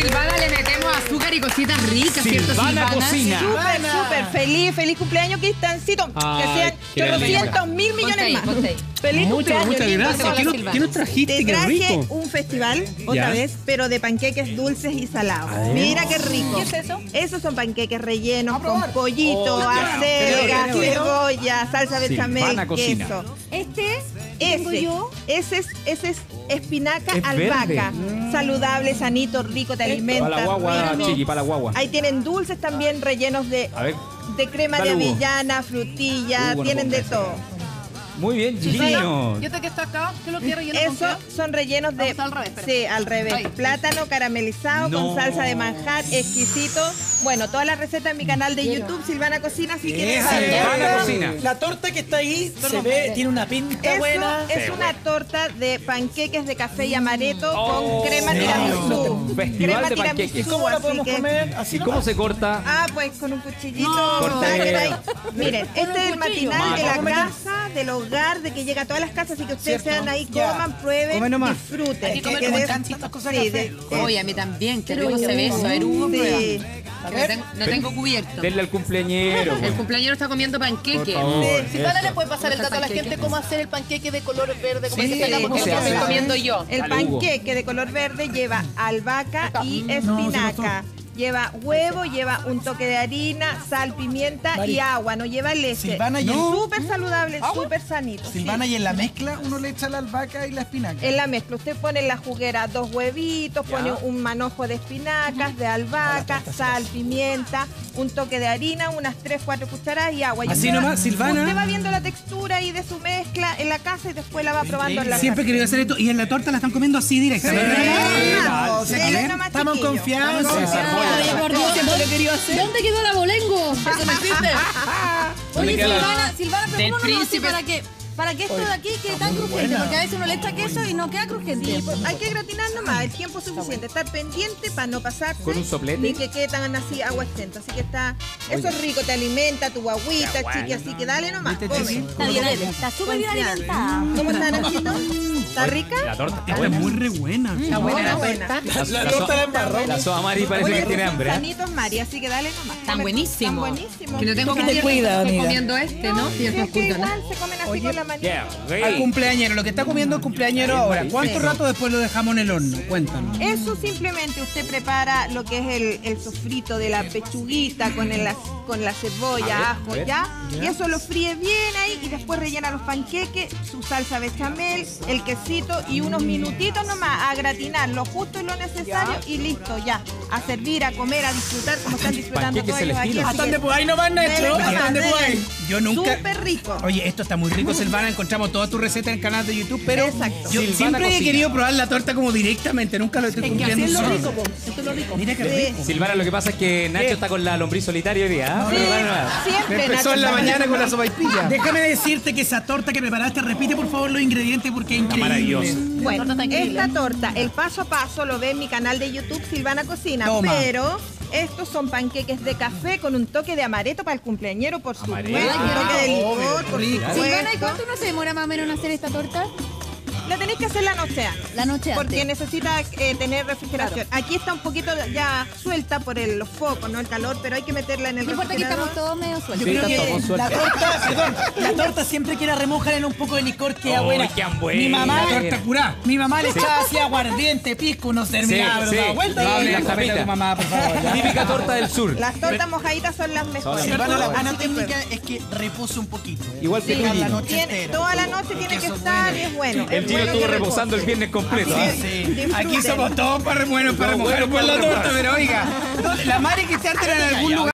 Silvana le metemos azúcar y cositas ricas, ¿cierto, Silvana? Cocina. Súper feliz cumpleaños, Cristancito. Que sean 800.000 millones más. Feliz cumpleaños. Muchas gracias. ¿Qué nos trajiste? Te traje un festival, otra vez, pero de panqueques dulces y salados. Mira qué rico. ¿Qué es eso? Esos son panqueques rellenos con pollito, acelga, cebolla, salsa bechamel, queso. ¿Este es? Ese es espinaca albahaca. Saludable, sanito, rico, te alimenta. Para la guagua, chiqui, para la guagua. Ahí tienen dulces también rellenos de crema de avellana, frutilla, tienen de todo. Muy bien, Gino. Yo te que está acá, ¿qué lo quiero relleno? Eso son rellenos de... Vamos al revés, sí, al revés. Ay. Plátano caramelizado con salsa de manjar, exquisito. Bueno, toda la receta en mi canal de YouTube, Silvana Cocina, si quieres saber. Silvana Cocina. La torta que está ahí se ve, tiene una pinta buena. Es una torta de panqueques de café y amaretto con crema tiramisú. Crema tiramisú. ¿Y cómo la podemos comer? ¿Y cómo se corta? Ah, pues con un cuchillito. Miren, este es el matinal de la casa, del hogar, de que llega a todas las casas, así que ustedes sean ahí, coman, prueben, disfruten. Hay que comer con tantitas cosas café. Oye, a mí también, qué rico se ve eso. A ver, Hugo, no tengo cubierto. Denle al cumpleañero. El cumpleañero está comiendo panqueque. Si Silvana le puede pasar el dato a la gente cómo hacer el panqueque de color verde, como que estoy comiendo yo. El panqueque de color verde lleva albahaca y espinaca. Lleva huevo, lleva un toque de harina, sal, pimienta y agua. No lleva leche. Silvana, súper saludable, súper sanito. Silvana, y en la mezcla uno le echa la albahaca y la espinaca. En la mezcla. Usted pone en la juguera 2 huevitos, pone un manojo de espinacas, de albahaca, sal, pimienta, un toque de harina, unas 3-4 cucharadas y agua. Así nomás, Silvana. Usted va viendo la textura ahí de su mezcla en la casa y después la va probando en la casa. Siempre quería hacer esto. Y en la torta la están comiendo así directamente. Estamos confiados. ¿Dónde quedó la bolengo? Eso no existe. Oye, Silvana, pero ¿cómo no hace para que esto de aquí quede tan crujiente? Porque a veces uno le echa queso y no queda crujiente. Hay que gratinar nomás, el tiempo suficiente. Estar pendiente para no pasarse. Con un soplete. Ni que quede tan así aguachento. Así que está... Eso es rico, te alimenta, tu guaguita, chiqui. Así que dale nomás, come. Está súper bien alimentada. ¿Cómo está, Nachito? ¿Está rica? La torta está muy re buena. Está buena, la torta de embarrón. La soda Mari parece que tiene hambre. Sanitos Mari, así que dale nomás. Están buenísimos. Que no tengo que te cuida, amiga. Comiendo ¿no? Sí, es que igual se comen así con la manita. Al cumpleañero, lo que está comiendo el cumpleañero ahora. ¿Cuánto rato después lo dejamos en el horno? Cuéntanos. Eso simplemente usted prepara lo que es el sofrito de la pechuguita con la cebolla, ajo, y eso lo fríe bien ahí y después rellena los panqueques, su salsa bechamel, el quesito y unos minutitos nomás a gratinar lo justo y lo necesario y listo, ya. A servir, a comer, a disfrutar como están disfrutando todos ellos aquí. Hasta donde podáis nomás, Nacho. Hasta donde podáis. Yo nunca... Súper rico. Oye, esto está muy rico, Silvana. Encontramos toda tu receta en el canal de YouTube, pero yo siempre he querido probar la torta como directamente. Nunca lo estoy cumpliendo. Es que así es lo rico, esto es lo rico. Mira qué rico. Silvana, lo que pasa es que Nacho está con la lombriz solitaria. Sí, siempre empezó en la mañana con la sopaipilla. Déjame decirte que esa torta que preparaste, repite por favor los ingredientes porque es increíble. Maravilloso. Bueno, esta torta, el paso a paso lo ve en mi canal de YouTube Silvana Cocina, pero estos son panqueques de café con un toque de amaretto para el cumpleañero, por supuesto. Un toque de licor, por supuesto. Silvana, ¿y cuánto no se demora más o menos en hacer esta torta? La tenéis que hacer la noche antes. La noche antes. Porque necesita tener refrigeración. Claro. Aquí está un poquito ya suelta por los focos, no el calor, pero hay que meterla en el refrigerador. No importa, aquí estamos todos medio sueltos. Yo creo que la torta, la torta siempre quiere remojar en un poco de licor que abuela. Mi mamá, la torta curá. Mi mamá le echaba así aguardiente, pisco, unos terminados. Mamá, por favor. Típica torta del sur. Las tortas mojaditas son las mejores. La buena técnica es que repose un poquito. Igual que la noche. Toda la noche tiene que estar y es bueno. Estuvo reposando el viernes completo. Aquí somos todos para remojar la torta, pero oiga, la madre que se altera en algún lugar.